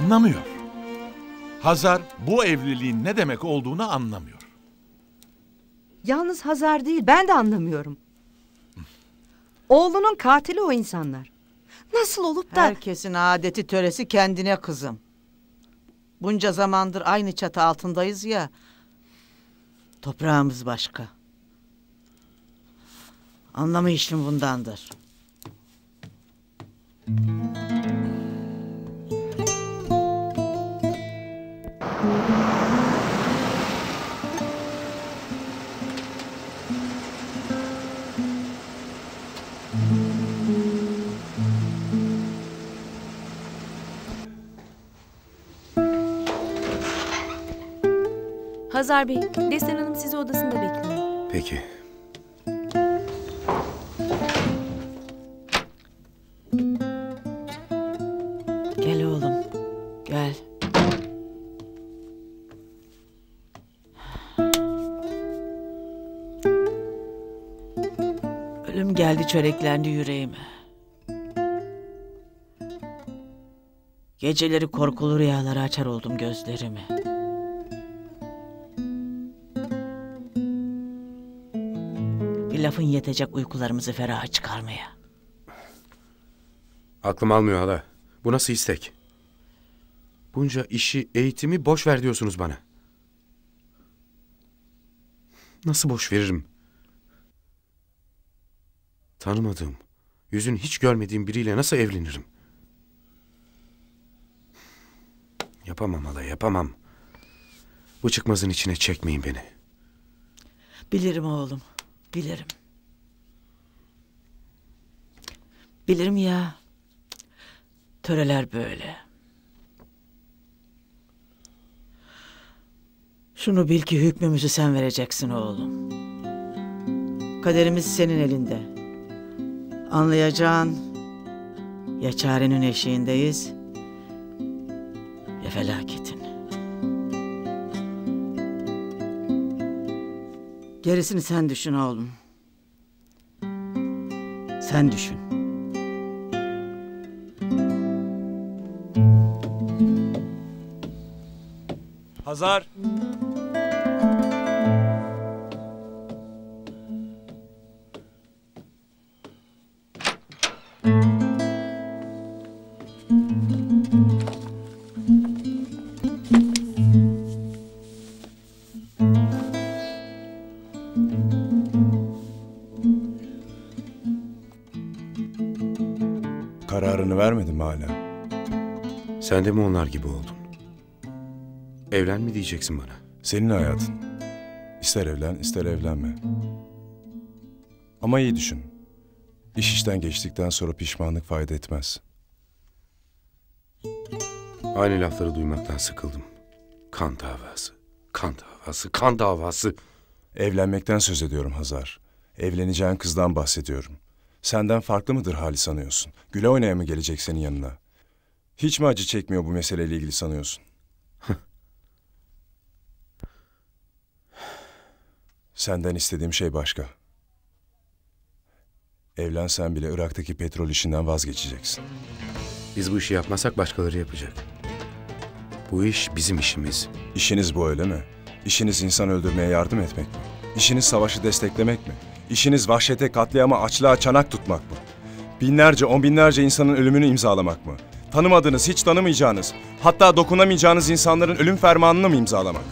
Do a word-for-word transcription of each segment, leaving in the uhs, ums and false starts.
anlamıyor. Hazar bu evliliğin ne demek olduğunu anlamıyor. Yalnız Hazar değil, ben de anlamıyorum. Oğlunun katili o insanlar. Nasıl olup da... Herkesin adeti töresi kendine kızım. Bunca zamandır aynı çatı altındayız ya. Toprağımız başka. Anlamayışım bundandır. Hazar Bey, Destan Hanım sizi odasında bekliyor. Peki. Gel oğlum, gel. Ölüm geldi, çöreklendi yüreğime. Geceleri korkulu rüyalara açar oldum gözlerimi. Lafın yetecek uykularımızı feraha çıkarmaya. Aklım almıyor hala. Bu nasıl istek? Bunca işi, eğitimi boş ver diyorsunuz bana. Nasıl boş veririm? Tanımadığım, yüzünü hiç görmediğim biriyle nasıl evlenirim? Yapamam hala, yapamam. Bu çıkmazın içine çekmeyin beni. Bilirim oğlum. Bilirim. Bilirim ya. Töreler böyle. Şunu bil ki hükmümüzü sen vereceksin oğlum. Kaderimiz senin elinde. Anlayacağın, ya çarenin eşiğindeyiz, ya felaketin. Gerisini sen düşün oğlum. Sen düşün. Hazar. Kararını vermedim hala. Sen de mi onlar gibi oldun? Evlen mi diyeceksin bana? Senin hayatın. İster evlen, ister evlenme. Ama iyi düşün. İş işten geçtikten sonra pişmanlık fayda etmez. Aynı lafları duymaktan sıkıldım. Kan davası, kan davası, kan davası. Evlenmekten söz ediyorum Hazar. Evleneceğin kızdan bahsediyorum. Senden farklı mıdır hali sanıyorsun? Güle oynaya mı gelecek senin yanına? Hiç mi acı çekmiyor bu meseleyle ilgili sanıyorsun? Senden istediğim şey başka. Evlensen bile Irak'taki petrol işinden vazgeçeceksin. Biz bu işi yapmasak başkaları yapacak. Bu iş bizim işimiz. İşiniz bu öyle mi? İşiniz insan öldürmeye yardım etmek mi? İşiniz savaşı desteklemek mi? İşiniz vahşete, katliama, açlığa çanak tutmak mı? Binlerce, on binlerce insanın ölümünü imzalamak mı? Tanımadığınız, hiç tanımayacağınız, hatta dokunamayacağınız insanların ölüm fermanını mı imzalamak?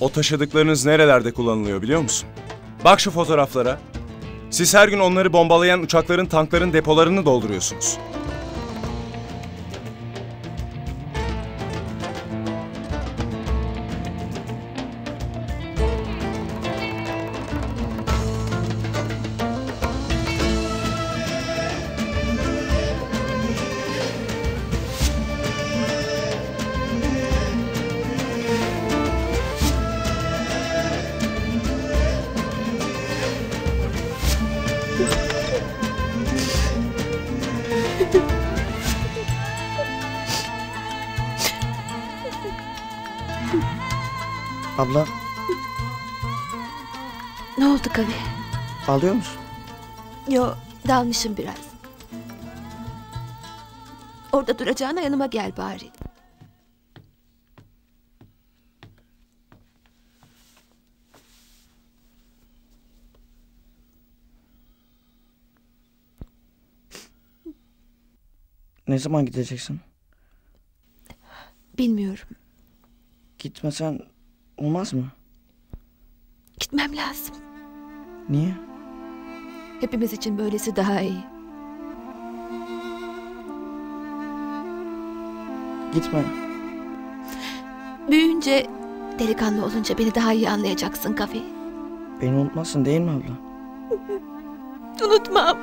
O taşıdıklarınız nerelerde kullanılıyor biliyor musun? Bak şu fotoğraflara. Siz her gün onları bombalayan uçakların, tankların depolarını dolduruyorsunuz. Abla. Ne oldu Kavi? Ağlıyor musun? Yo, dalmışım biraz. Orada duracağına yanıma gel bari. Ne zaman gideceksin? Bilmiyorum. Gitmesen olmaz mı? Gitmem lazım. Niye? Hepimiz için böylesi daha iyi. Gitme. Büyüyünce, delikanlı olunca beni daha iyi anlayacaksın Kafi. Beni unutmazsın değil mi abla? Unutmam.